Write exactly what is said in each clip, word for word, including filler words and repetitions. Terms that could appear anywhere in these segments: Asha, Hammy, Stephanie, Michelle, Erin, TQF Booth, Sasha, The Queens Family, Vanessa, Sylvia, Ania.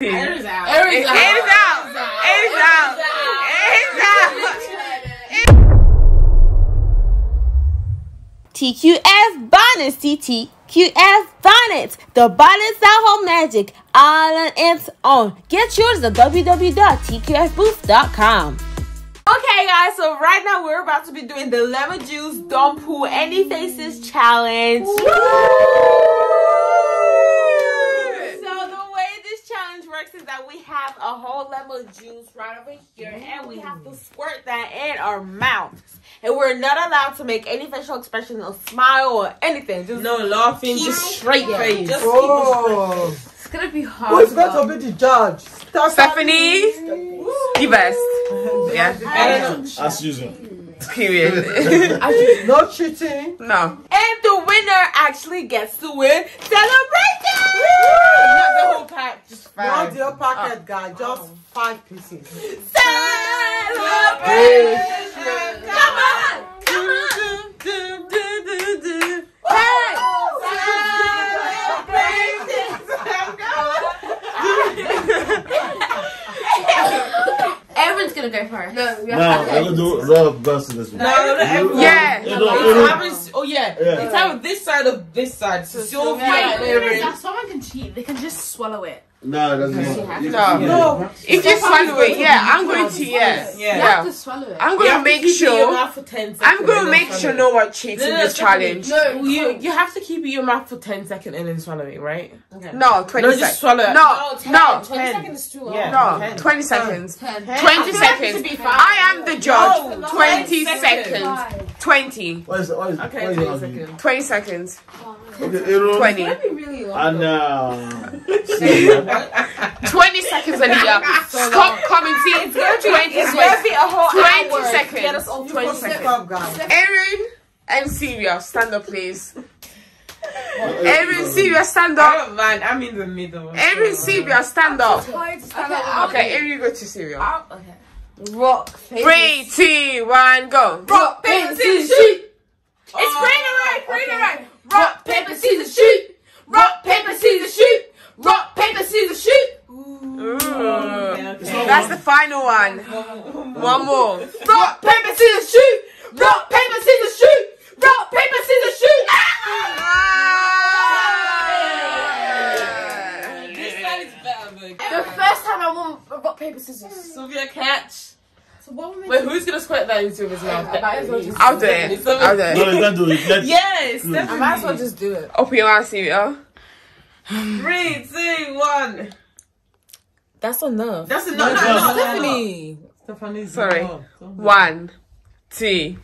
Erin's out. Erin's out. Erin's out. Erin's out. Erin's out. T Q F Bonnet, T Q F Bonnet. The Bonnet's at home magic all on its own. Get yours at w w w dot t q f booth dot com. Okay guys, so right now we're about to be doing the lemon juice don't pull any faces challenge. Woo! So the way this challenge works is that we have a whole lemon juice right over here and we have to squirt that in our mouths. And we're not allowed to make any facial expression or smile or anything. Just no laughing, just straight face. Just oh. Straight face. It's gonna be hard. Who's better be the judge? Stephanie, you best. Yeah, I don't know. As usual. Period. No cheating. No. And the winner actually gets to win celebration. Not the whole pack, just five. Not the whole packet, oh. Guy. Just oh. Five pieces. Celebration! Come on! Come on! Do, do, do, do, do. Hey! Celebration! Everyone's gonna go first. No, no I'm gonna do a lot of best in this one. No, no, yeah. You know, oh yeah. yeah. It's how this side of this side. So, so yeah, yeah. If someone can cheat, they can just swallow it. No, it doesn't work. No, no. If you swallow it, yeah, I'm going to. Yeah, yeah. You have to swallow it. I'm gonna make sure. I'm gonna make sure no one cheats in this challenge. No, you you have to keep it in your mouth for ten seconds and then swallow it, right? No, twenty seconds. Just swallow it. No, no. Twenty seconds is too long. No, twenty seconds. Twenty seconds. I am the judge. Twenty seconds. Twenty. Okay, twenty seconds. Twenty seconds. Twenty. And now. twenty seconds and so stop commenting. twenty, twenty, twenty seconds. Erin and Sylvia, stand up, please. Erin, Sylvia, stand up. I don't mind. I'm in the middle. Erin, Sylvia, stand up. Okay, Erin, you go to Sylvia. Okay. Rock, three, two, one, go. Rock, paper, scissors, shoot. It's green and right, green and right. Rock, paper, scissors, shoot. Rock, paper, scissors, shoot. Rock, paper, scissors, shoot! Ooh. Okay, okay. That's the final one. One more. Rock, paper, scissors, shoot! Rock, paper, scissors, shoot! Rock, paper, scissors, shoot! Ah! Yeah. This side is better, man. The first time I won rock, paper, scissors. Sylvia, catch. So what wait, who's gonna squirt that into his mouth? I'll do it. I'll do it. No, don't do it. Let's yes, I might as well just do it. Open your eyes, Sylvia. Three, two, one. That's enough. That's enough. No, no, no, Stephanie. Stephanie's sorry. Enough. One, two,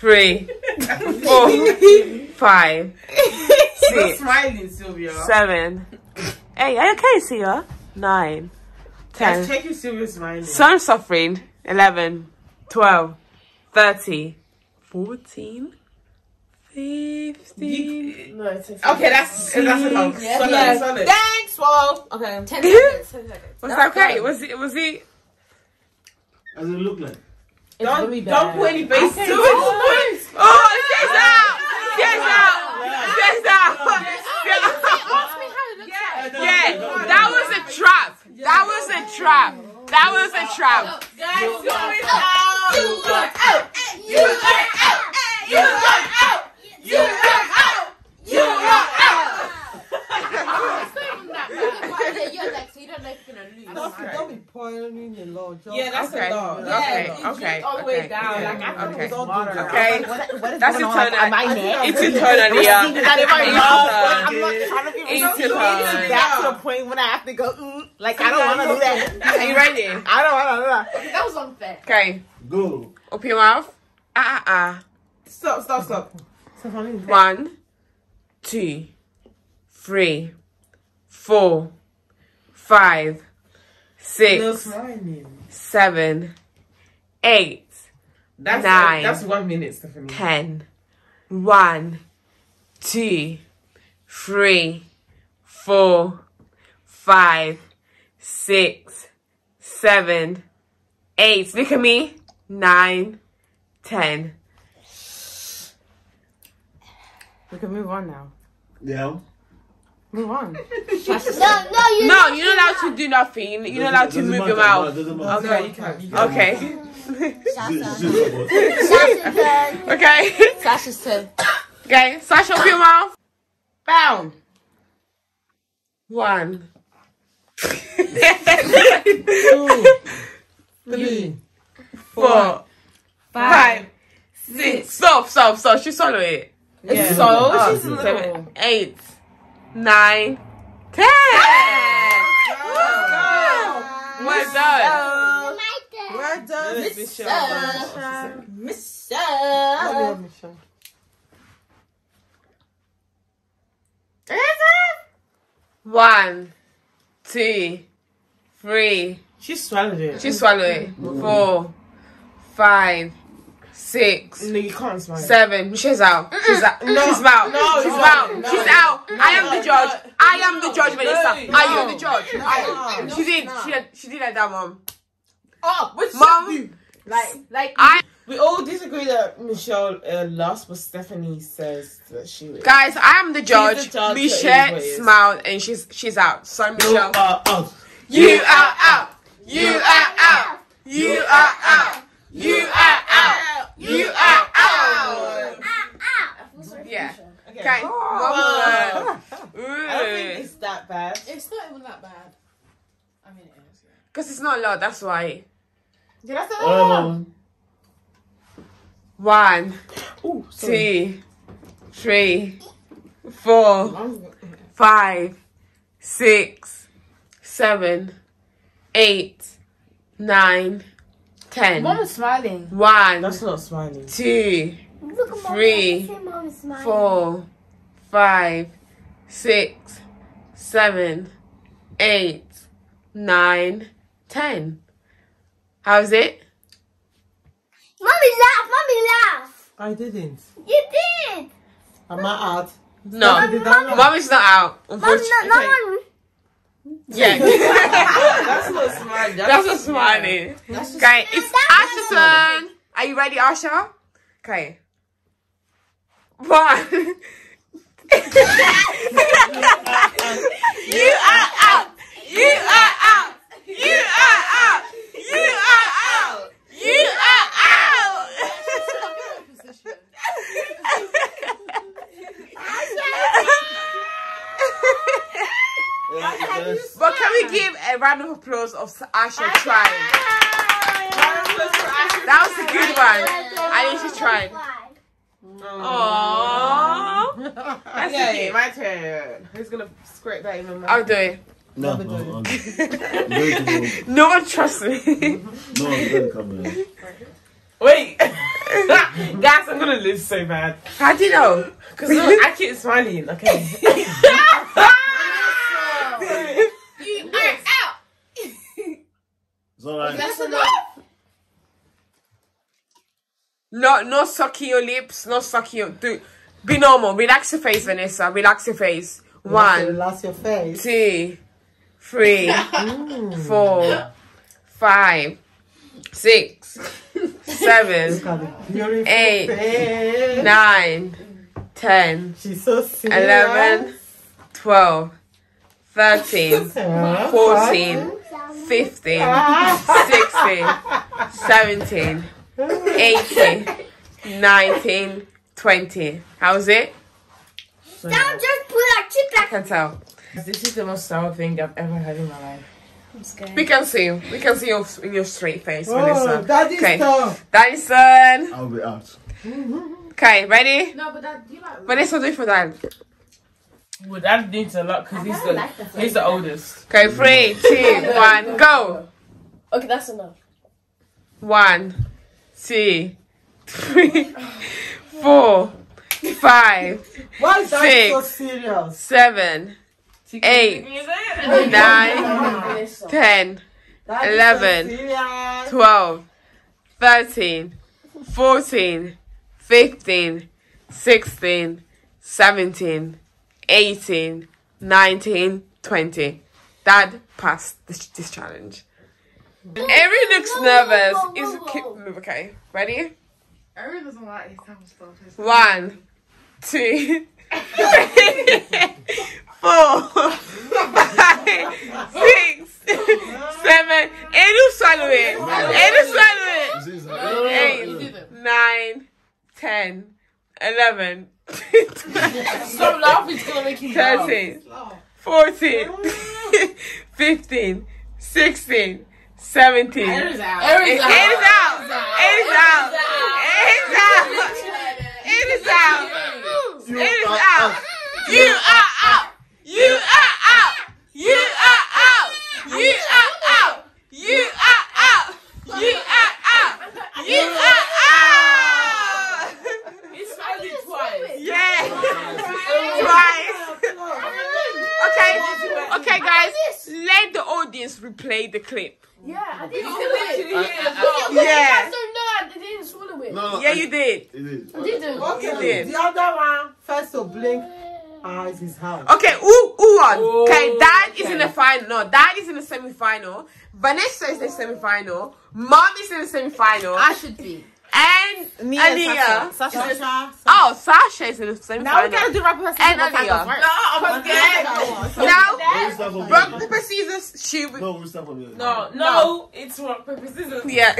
three, four, five, six. You're smiling, Sylvia. Seven. Hey, are you okay, Sylvia? Nine. Ten. Let's check if Sylvia's smiling. Some suffering. Eleven. Twelve. Thirty. Fourteen. fifty. No, it's fifty. Okay, that's that's enough. Yeah. Solid, yeah. Solid. Thanks, Wolf. Okay, ten seconds. ten seconds. Was that okay? Was it? Was it? How does it look like? It's don't really don't put any face to it. Oh, it's out. It's out. It's out. Ask me how it looks. Yeah, yeah. That was a trap. That was a trap. That was a trap. Guys, you are out. You are out. You are out. You are out. You are out! You are out! It's not even that. You're like, so you don't know if you're gonna lose. Don't, right. Don't be pointing in the law. Yeah, that's okay. A yeah, okay, okay. All the way down. Like, I okay. All okay. What, what is that's going on? Am I next? It's your turn, Ania. I'm not trying to be rude. It's back to the point when I have to go, mm, like, I don't want to do that. Are you ready? I don't want to do that. Okay, that was unfair. Okay. Go. Open your mouth. Ah, ah, ah. Stop, stop, stop. One, two, three, four, five, six, seven, eight, that's nine, a, that's one minute, Stephanie. Ten, one, two, three, four, five, six, seven, eight. Look at me. Nine, ten. We can move on now. Yeah. Move on. no, no, you're no, you're not allowed to do nothing. You're not allowed to move your mouth. Okay. Okay. Sasha. Okay. Sasha's turn. Okay. Sasha, open your mouth. Bound. One. Two. Three. Four. Five. Six. Stop, stop, stop. She swallowed it. Yeah. So, oh, she's seven, eight. Nine, ten. Yes. Wow. We're done. We're done. Miss Michelle. Michelle. Michelle. One, two, three. She swallowed it. She swallowed it. Four, five. Six. No, you can't smile. Seven. Michelle's out. Mm-mm. She's out. No, she's out. No, she's no, out. No, she's out. No, I am the judge. No, I am the judge, Vanessa. No, Are you the judge? No, I, no, she did. No. She did. She did like that, mom. Oh, which mom? Like, like I. We all disagree that Michelle uh, lost, but Stephanie says that she was. Guys, I am the judge. The judge Michelle smiled, and she's she's out. So Michelle, you are out. You are out. You are out. You are out. You are out. You are out. out. Yeah. Okay. Okay. Oh. I don't think it's that bad. It's not even that bad. I mean, it is. Because it's not a lot, that's why. Yeah, that's not a lot. One, Ooh, two, three, four, five, six, seven, eight, nine. Ten. Mom is smiling. One. That's not smiling. Two. Look, three. Mom is smiling. Four. Five. Six. Seven. Eight. Nine. Ten. How's it? Mommy laugh. Mommy laugh. I didn't. You did. Am I out? No. Mommy, Mommy, Mommy's not out. Mommy's not out. Yeah. That's not smiling. That's not smiling. Okay, it's Asha's turn. Are you ready, Asha? Okay. One. You are out. You are out. You are out. You are out. You are out. But can we give a round of applause of Asha trying? That was a good one. I need to try. Aww. That's okay. My turn. Who's gonna squirt that in my mouth? I'll do it. No, no, no. No one trusts me. No, I'm gonna come here. Wait, guys, I'm gonna live so bad. How do you know? Because I keep smiling. Okay. Right. That's enough. No, no sucking your lips, no sucking your... Dude, be normal. Relax your face, Vanessa. Relax your face. One, relax your face. Two, three, four, five, six, seven, eight, face. nine, ten, She's so serious. eleven, twelve, thirteen, fourteen, fifteen, sixteen, seventeen, eighteen, nineteen, twenty. How's it? Now just put our chip back. I can tell. This is the most sour thing I've ever had in my life. I'm scared. We can see. We can see your, your straight face. Whoa, that is okay. tough. That is done. I'll be out. Okay, ready? No, but that, you like... Vanessa, do it for that. Well, that needs a lot because he's the like the he's the oldest. Okay, three, two, one, go. Okay, that's enough. One, two, three, four, five, Why is six, so serious? seven, eight, nine, ten, eleven, twelve, thirteen, fourteen, fifteen, sixteen, seventeen. eighteen, nineteen, twenty. Dad passed this, this challenge. Erin looks whoa, nervous. Whoa, whoa, whoa, whoa. Is, okay, ready? Erin doesn't like his time stuff. One, two, three, four, five, six, seven, eight, who swallow it? Eight, who swallow it? Eight, nine, ten, eleven, so laugh is gonna make you thirteen, fourteen, fifteen, sixteen, seventeen. Eight is out. Eight is out. Eight is out. Eight is out. Eight is out. You are out. You are out. You are out. You are out. You are out. You are out. You are out. It's finally twice. Yeah. Twice. Okay. Okay, guys. Let the audience replay the clip. Yeah, I didn't swallow it. Yeah. I didn't swallow it. Yeah, you did. You did. You did. The other one first to blink. Ah, it's his house. Okay, who who won? Oh, okay, Dad okay. is in the final. No, Dad is in the semi-final. Vanessa is in the semi-final. Mom is in the semi-final. I should be. And Ania. Sasha. Sasha. Sasha. Oh, Sasha is in the semi-final. Now we gotta do rapid versus and Ania. No, I'm dead. Now, rock paper scissors. She. No, we stop on the other. No, no, it's rock paper scissors. Yeah.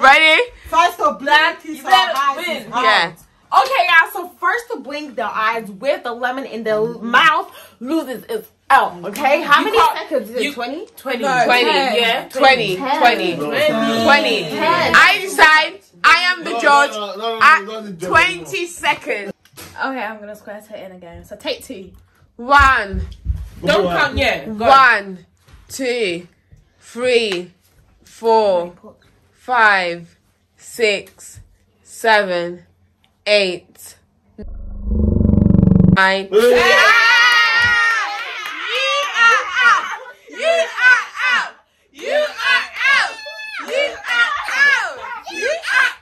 Ready? First of black is win. Yeah. Okay, guys, so first to blink their eyes with the lemon in their mouth loses is out, okay? How many seconds is it? twenty? twenty. twenty, yeah. twenty. twenty. twenty. I decide. I am the judge. twenty seconds. Okay, I'm going to square to it in again. So take two. One. Don't count yet. One, two, three, four, five, six, seven. Eight. Nine. Yeah! You are out! You are out! You are out! You are out! You are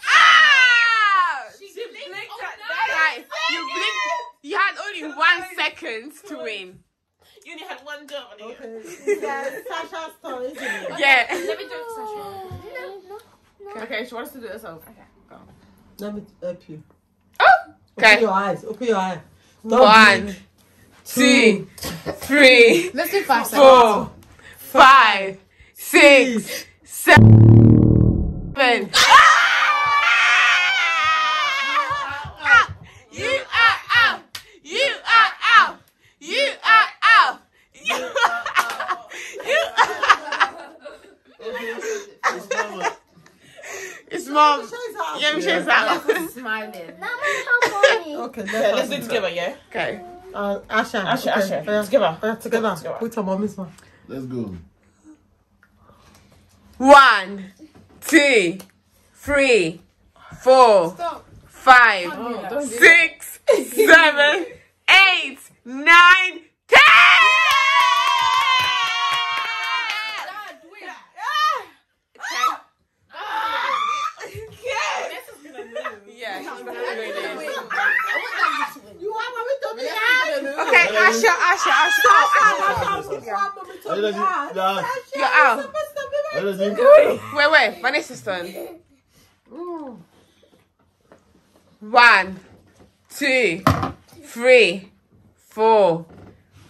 out! She blinked at that. Guys, you blinked. You had only one second to win. You only had one job on it. Yeah, Sasha's story. Yeah. Let me do it, Sasha. Okay, she wants to do it herself. Okay, go. Let me help you. Okay. Open your eyes. Open your eyes. Don't One, blink. Two, three, let's do five four, five, six, six seven. seven. Ah! You are out. You are out. You are out. You are out. You are out. It's mom. Yeah, Michelle's out. Smiling. Okay, let's, let's do it together, yeah? Okay. Uh, Asha. Asha, okay. Asha. Uh, together. Uh, together. Together. Put your mommy's one. Let's go. One, two, three, four, stop. Five, oh, six, seven, eight, nine, ten! Okay, Asha, Asha, Asha. You're out. Wait, wait. Vanessa's turn. One, two, three, four,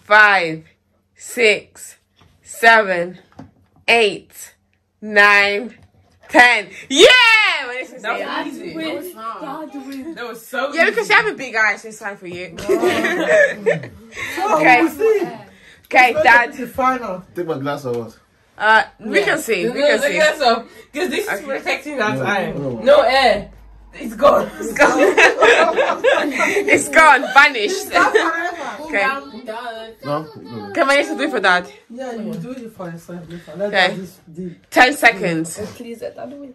five, six, seven, eight, nine, ten. Yeah! That was easy. That was hard. That was so easy. Yeah, because you have a big eye, so it's time for you. Okay. Okay, Dad. The final. Take my glass or what? Uh, we can see. We can see. Because this is protecting our time. No air. It's gone. It's gone. It's gone. Vanished. Okay. No. Can Vanessa do it for Dad? Yeah, you do it for yourself. Okay. Ten seconds. Please let that do it.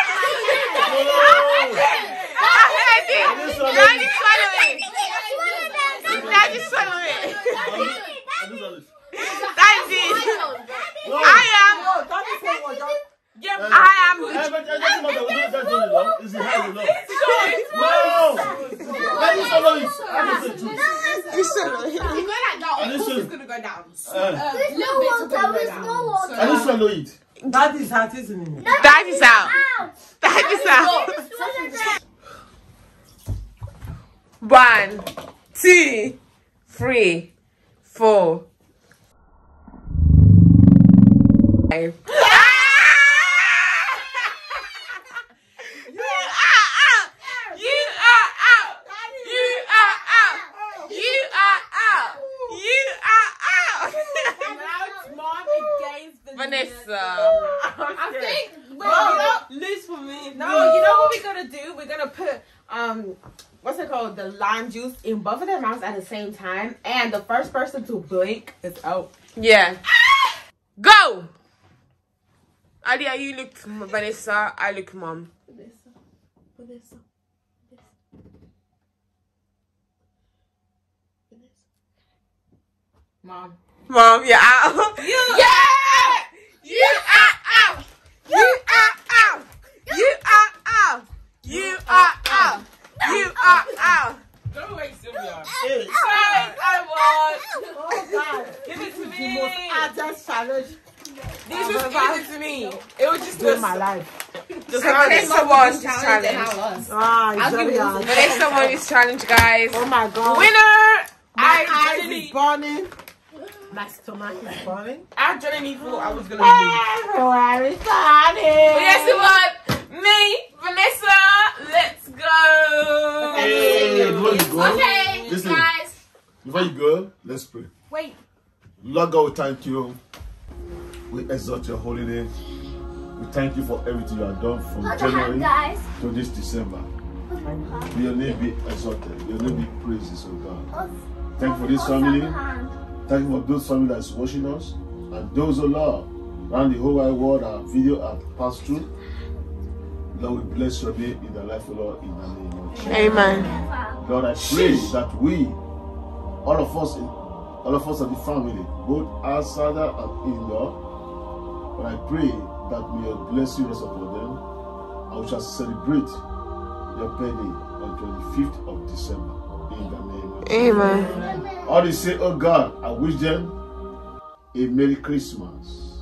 I said it. Daddy swallow it. Daddy swallow it. That's it. I am. Yeah, I am. It's so. It's so. It's so. go down. So, uh, uh, there's no water, go there's down. No water. Can you swallow it? That is out, isn't it? That, that is out. out. That is out. One, two, three, four. Five. Vanessa. I think, wait, oh, you know, loose for me. No, no, you know what we're gonna do? We're gonna put um, what's it called? The lime juice in both of their mouths at the same time, and the first person to blink is out. Yeah. Ah! Go. Adia, you look Vanessa. I look mom. Vanessa. Vanessa. Vanessa. Mom. Mom, you're out. You. Yeah. You are out! You are out! You are out! You are out! You are out! Go away, Sylvia. Hey, I want. Oh God! Give it to me. I just challenge. This was give it to me. It was just in my life. Just Vanessa won this challenge. Ah, Sylvia. Vanessa won this challenge, guys. Oh my God! Winner! I is burning. My stomach is burning. I didn't even know I was going to do it. Yes, it was me, Vanessa. Let's go. Hey, hey, before you go, okay, listen, guys. Before you go, let's pray. Wait. Lord God, we thank you. We exalt your holy name. We thank you for everything you have done from Hold January hand, to this December. May your name be exalted. Your name be praised, oh God. Thank you for this family. Thank you for those family that is watching us and those, oh Lord, around the whole wide world, our video and passed through. Lord, we bless your day in the life of Lord in the name of Jesus. Amen. Lord, I pray that we, all of us, all of us of the family, both outside and in-law, but I pray that may your blessing rest upon them, and we shall celebrate your birthday on the twenty-fifth of December. In the name of Amen. Amen. All they say, oh God, I wish them a Merry Christmas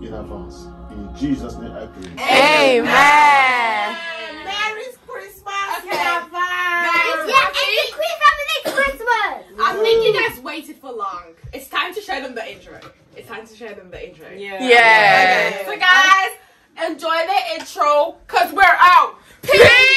in advance. In Jesus' name I pray. Amen. Amen. Merry Christmas. Okay. Yeah, it's the Queen Family Christmas. I think you guys waited for long. It's time to show them the intro. It's time to show them the intro. Yeah. Yeah. Okay. So guys, um, enjoy the intro because we're out. Peace. Peace.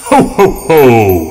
Ho ho ho!